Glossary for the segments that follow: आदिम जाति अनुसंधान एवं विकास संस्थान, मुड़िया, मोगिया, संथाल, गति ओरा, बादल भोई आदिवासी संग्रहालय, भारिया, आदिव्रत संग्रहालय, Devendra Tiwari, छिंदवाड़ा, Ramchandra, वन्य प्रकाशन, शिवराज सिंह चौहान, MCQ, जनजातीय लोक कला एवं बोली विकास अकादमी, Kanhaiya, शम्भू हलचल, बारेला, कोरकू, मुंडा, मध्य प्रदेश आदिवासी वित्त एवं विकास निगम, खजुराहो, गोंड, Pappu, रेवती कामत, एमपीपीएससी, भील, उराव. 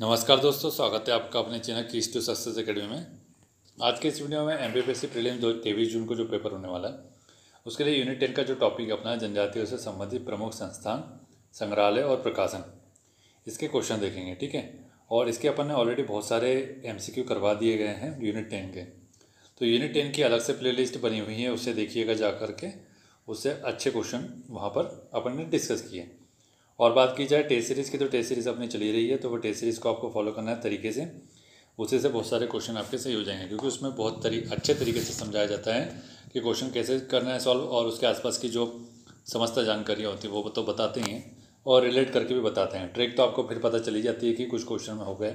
नमस्कार दोस्तों, स्वागत है आपका अपने चैनल क्रिस्टो सक्सेस अकेडमी में। आज के इस वीडियो में एमपीपीएससी प्रीलिम्स 23 जून को जो पेपर होने वाला है उसके लिए यूनिट 10 का जो टॉपिक अपना जनजातियों से संबंधित प्रमुख संस्थान, संग्रहालय और प्रकाशन, इसके क्वेश्चन देखेंगे, ठीक है। और इसके अपन ने ऑलरेडी बहुत सारे MCQ करवा दिए गए हैं यूनिट 10 के। तो यूनिट 10 की अलग से प्ले लिस्ट बनी हुई है, उसे देखिएगा जा करके, उससे अच्छे क्वेश्चन वहाँ पर अपन ने डिस्कस किए। और बात की जाए टेस्ट सीरीज़ की, तो टेस्ट सीरीज़ अपनी चली रही है, तो वो टेस्ट सीरीज़ को आपको फॉलो करना है तरीके से, उसी से बहुत सारे क्वेश्चन आपके सही हो जाएंगे, क्योंकि उसमें बहुत अच्छे तरीके से समझाया जाता है कि क्वेश्चन कैसे करना है सॉल्व, और उसके आसपास की जो समस्त जानकारियाँ होती है वो तो बताते ही हैं और रिलेट करके भी बताते हैं। ट्रिक तो आपको फिर पता चली जाती है कि कुछ क्वेश्चन में हो गए,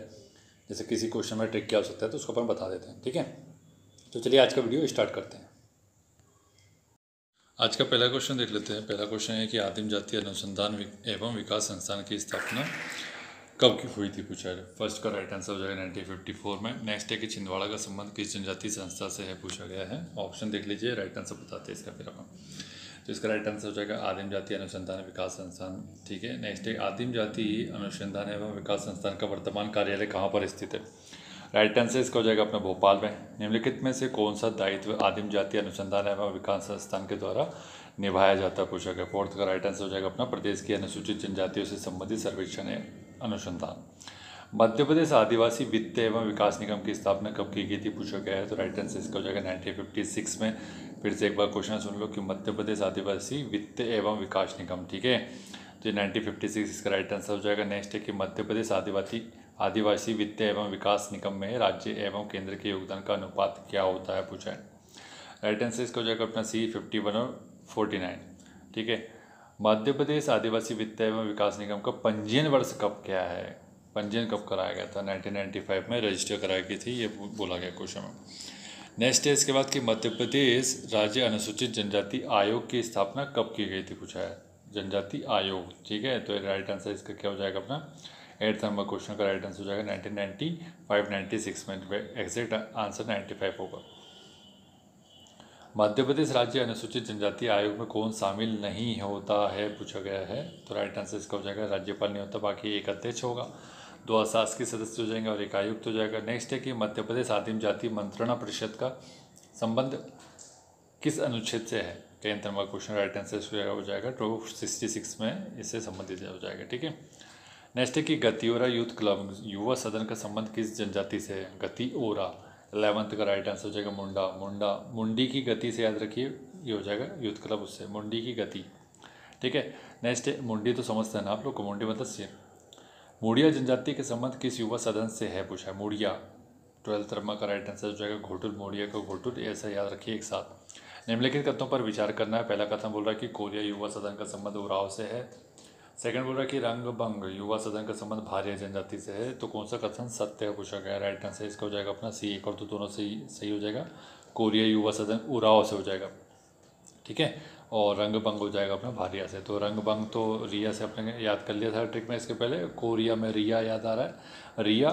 जैसे किसी क्वेश्चन में ट्रिक क्या हो सकता है तो उसको अपन बता देते हैं, ठीक है। तो चलिए आज का वीडियो स्टार्ट करते हैं। आज का पहला क्वेश्चन देख लेते हैं। पहला क्वेश्चन है कि आदिम जाति अनुसंधान एवं विकास संस्थान की स्थापना कब की हुई थी, पूछा है। फर्स्ट का राइट आंसर हो जाएगा 1954 में। नेक्स्ट है कि छिंदवाड़ा का संबंध किस जनजाति संस्था से है, पूछा गया है। ऑप्शन देख लीजिए, राइट आंसर बताते हैं इसका फिर हम। तो इसका राइट आंसर हो जाएगा आदिम जाति अनुसंधान विकास संस्थान, ठीक है। नेक्स्ट है आदिम जाति अनुसंधान एवं विकास संस्थान का वर्तमान कार्यालय कहाँ पर स्थित है, राइट आंसर इसका हो जाएगा अपना भोपाल में। निम्नलिखित में से कौन सा दायित्व आदिम जाति अनुसंधान एवं विकास संस्थान के द्वारा निभाया जाता है, पूछा गया। फोर्थ का राइट आंसर हो जाएगा अपना प्रदेश की अनुसूचित जनजातियों से संबंधित सर्वेक्षण अनुसंधान। मध्य प्रदेश आदिवासी वित्त एवं विकास निगम की स्थापना कब की गई थी, पूछा गया है। तो राइट आंसर इसका हो जाएगा 1956 में। फिर से एक बार क्वेश्चन सुन लो कि मध्य प्रदेश आदिवासी वित्त एवं विकास निगम, ठीक है। तो 1956 इसका राइट आंसर हो जाएगा। नेक्स्ट है कि मध्य प्रदेश आदिवासी वित्त एवं विकास निगम में राज्य एवं केंद्र के योगदान का अनुपात क्या होता है, पूछा है। राइट आंसर इसका हो जाएगा अपना सी 51 और 49, ठीक है। मध्य प्रदेश आदिवासी वित्त एवं विकास निगम का पंजीयन वर्ष कब क्या है, पंजीयन कब कराया गया था, 1995 में रजिस्टर कराई गई थी, ये बोला गया क्वेश्चन में। नेक्स्ट है इसके बाद कि मध्य प्रदेश राज्य अनुसूचित जनजाति आयोग की स्थापना कब की गई थी, पूछा है। जनजाति आयोग, ठीक है। तो राइट आंसर इसका क्या हो जाएगा अपना 8 नंबर क्वेश्चन का राइट आंसर हो जाएगा 1995-96 में। एग्जैक्ट आंसर 95 होगा। मध्य प्रदेश राज्य अनुसूचित जनजाति आयोग में कौन शामिल नहीं होता है, पूछा गया है। तो राइट आंसर इसका हो जाएगा राज्यपाल नहीं होता, बाकी एक अध्यक्ष होगा, 2 अशासकीय सदस्य हो जाएंगे और एक आयुक्त हो जाएगा। नेक्स्ट है कि मध्य प्रदेश आदिम जाति मंत्रणा परिषद का संबंध किस अनुच्छेद से है, 10 नंबर क्वेश्चन राइट आंसर हो जाएगा 266 में, इससे संबंधित हो जाएगा, ठीक है। नेक्स्ट है कि गति ओरा यूथ क्लब युवा सदन का संबंध किस जनजाति से है, गति ओरा। 11th का राइट आंसर हो जाएगा मुंडा। मुंडी की गति से याद रखिए, ये हो जाएगा यूथ क्लब, उससे मुंडी की गति, ठीक है। नेक्स्ट है, मुंडी तो समझते हैं ना आप लोग को, मुंडी मतलब सिर। मुड़िया जनजाति के संबंध किस युवा सदन से है, पूछा है, मुड़िया। 12th का राइट आंसर हो जाएगा घोटुल, मुड़िया का घोटुल, ऐसा याद रखिए। एक साथ निम्नलिखित कथनों पर विचार करना है। पहला कथन बोल रहा है कि कोरिया युवा सदन का संबंध उराव से है। सेकंड बोल रहा है कि रंग भंग युवा सदन का संबंध भारिया जनजाति से है। तो कौन सा कथन सत्य है, पूछा गया। राइट आंसर इसका हो जाएगा अपना सी 1 और 2, दोनों सही हो जाएगा। कोरिया युवा सदन उराव से हो जाएगा, ठीक है, और रंग भंग हो जाएगा अपना भारिया से। तो रंग भंग तो रिया से अपने याद कर लिया था ट्रिक में, इसके पहले कोरिया में रिया याद आ रहा है, रिया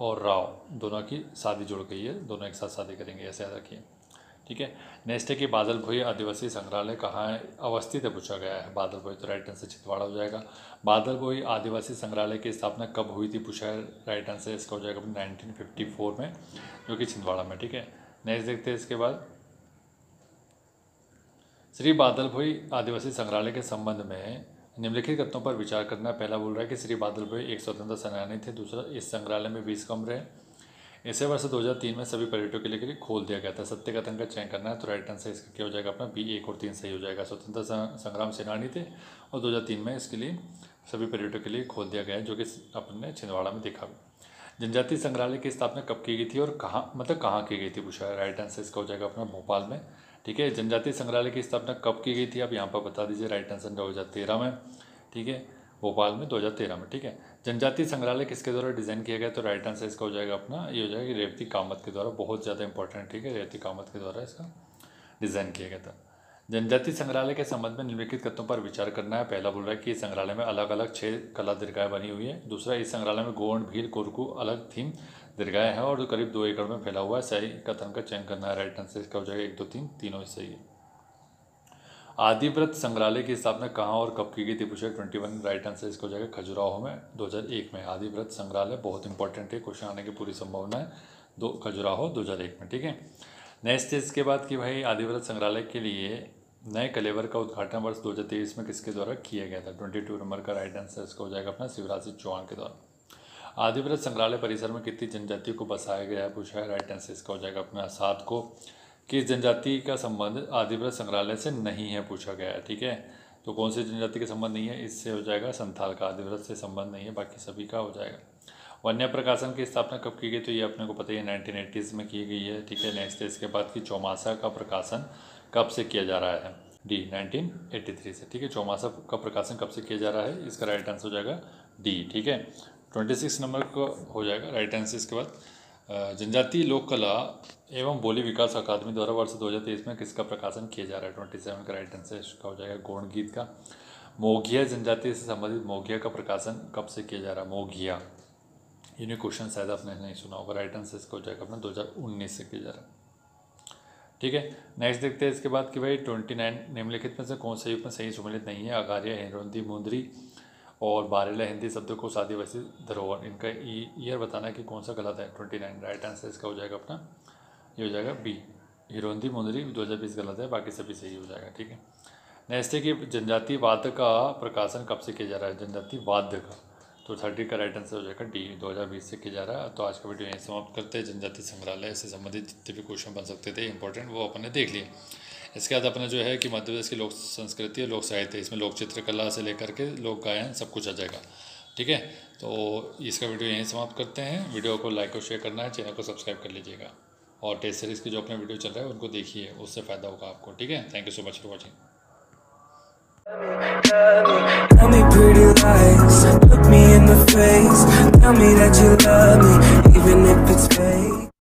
और राव दोनों की शादी जुड़ गई है, दोनों एक साथ शादी करेंगे, ऐसे याद रखिए, ठीक है। नेक्स्ट है कि बादल भोई आदिवासी संग्रहालय कहाँ अवस्थित है, पूछा गया है, बादल भोई। तो राइट आंसर छिंदवाड़ा हो जाएगा। बादल भोई आदिवासी संग्रहालय की स्थापना कब हुई थी, पूछा है। राइट आंसर इसका हो जाएगा 1954 में, जो कि छिंदवाड़ा में, ठीक है। नेक्स्ट देखते हैं इसके बाद, श्री बादल भोई आदिवासी संग्रहालय के संबंध में निम्नलिखित कथनों पर विचार करना है। पहला बोल रहा है कि श्री बादल भोई एक स्वतंत्र सेनानी थे। दूसरा, इस संग्रहालय में 20 कमरे इसे वर्ष 2003 में सभी पर्यटकों के लिए खोल दिया गया था। सत्य कथन का चयन करना है। तो राइट आंसर इसका क्या हो जाएगा अपना B 1 और 3 सही हो जाएगा। स्वतंत्र संग्राम सेनानी थे और 2003 में इसके लिए सभी पर्यटकों के लिए खोल दिया गया, जो कि अपने छिंदवाड़ा में देखा। जनजाति संग्रहालय की स्थापना कब की गई थी और कहाँ, मतलब कहाँ की गई थी, पूछा है। राइट आंसर इसका हो जाएगा अपना भोपाल में, ठीक है। जनजाति संग्रहालय की स्थापना कब की गई थी आप यहाँ पर बता दीजिए। राइट आंसर 2013 में, ठीक है, भोपाल में 2013 में, ठीक है। जनजाति संग्रहालय किसके द्वारा डिज़ाइन किया गया, तो राइट आंसर इसका हो जाएगा अपना ये हो जाएगा कि रेवती कामत के द्वारा, बहुत ज़्यादा इंपॉर्टेंट, ठीक है, रेवती कामत के द्वारा इसका डिज़ाइन किया गया था। जनजाति संग्रहालय के संबंध में निम्नलिखित कथनों पर विचार करना है। पहला बोल रहा है कि इस संग्रहालय में अलग अलग 6 कला दीर्घाएँ बनी हुई है। दूसरा, इस संग्रहालय में गोंड भील कोरकू अलग थीम दीर्घाएँ हैं और करीब 2 एकड़ में फैला हुआ है। सही कथन का चयन करना है। राइट आंसर इसका हो जाएगा 1 2 3, तीनों ही सही है। आदिव्रत संग्रहालय की स्थापना कहाँ और कब की गई थी पूछा 21। राइट आंसर इसको हो जाएगा खजुराहो में 2001 में। आदिव्रत संग्रहालय बहुत इंपॉर्टेंट है, क्वेश्चन आने की पूरी संभावना है। दो खजुराहो 2001 में, ठीक है। नेक्स्ट इसके बाद कि भाई आदिव्रत संग्रहालय के लिए नए कलेवर का उद्घाटन वर्ष 2023 में किसके द्वारा किया गया था। 22 नंबर का राइट आंसर इसका हो जाएगा अपना शिवराज सिंह चौहान के द्वारा। आदिव्रत संग्रहालय परिसर में कितनी जनजातियों को बसाया गया है पूछा है। राइट आंसर इसका हो जाएगा अपना 7 को। किस जनजाति का संबंध आदिव्रत संग्रहालय से नहीं है पूछा गया है, ठीक है। तो कौन सी जनजाति का संबंध नहीं है, इससे हो जाएगा संथाल का, आदिव्रत से संबंध नहीं है, बाकी सभी का हो जाएगा। वन्य प्रकाशन की स्थापना कब की गई, तो ये अपने को पता ही 1980s में की गई है, ठीक है। नेक्स्ट है इसके बाद कि चौमासा का प्रकाशन कब से किया जा रहा है, डी 1983 से, ठीक है। चौमासा का प्रकाशन कब से किया जा रहा है, इसका राइट आंसर हो जाएगा डी, ठीक है। 26 नंबर को हो जाएगा राइट आंसर। इसके बाद जनजातीय लोक कला एवं बोली विकास अकादमी द्वारा वर्ष 2023 में किसका प्रकाशन किया जा रहा है। 27 का राइट आंसर इसका हो जाएगा गोंड गीत का। मोगिया जनजाति से संबंधित मोगिया का प्रकाशन कब से किया जा रहा है, मोगिया इन्हें क्वेश्चन शायद आपने नहीं सुना होगा। राइट आंसर इसका हो जाएगा अपना 2019 से किया जा रहा है, ठीक है। नेक्स्ट देखते हैं इसके बाद कि भाई 29 निम्नलिखित में से कौन से युग में सही सम्मिलित नहीं है। अगारिया, हिंदी, मुंदरी और बारेला हिंदी शब्दकोश, आदिवासी धरोहर, इनका ईयर बताना है कि कौन सा गलत है। 29 राइट आंसर इसका हो जाएगा अपना ये हो जाएगा बी, हिरोंदी मुंदरी 2020 गलत है, बाकी सभी सही हो जाएगा, ठीक है। नेक्स्ट है कि जनजाति वाद्य का प्रकाशन कब से किया जा रहा है, जनजाति वाद्य का, तो 30 का राइट आंसर हो जाएगा डी 2020 से किया जा रहा है। तो आज का वीडियो यहीं समाप्त करते हैं। जनजाति संग्रहालय से संबंधित जितने भी क्वेश्चन बन सकते थे इंपॉर्टेंट वो अपने देख लिए। इसके बाद अपने जो है कि मध्य प्रदेश की लोक संस्कृति और लोक साहित्य, इसमें लोक चित्रकला से लेकर के लोक गायन सब कुछ आ जाएगा, ठीक है। तो इसका वीडियो यहीं समाप्त करते हैं। वीडियो को लाइक और शेयर करना है, चैनल को सब्सक्राइब कर लीजिएगा और टेस्ट सीरीज़ की जो अपने वीडियो चल रहा है उनको देखिए, उससे फ़ायदा होगा आपको, ठीक है। Thank you so much for watching.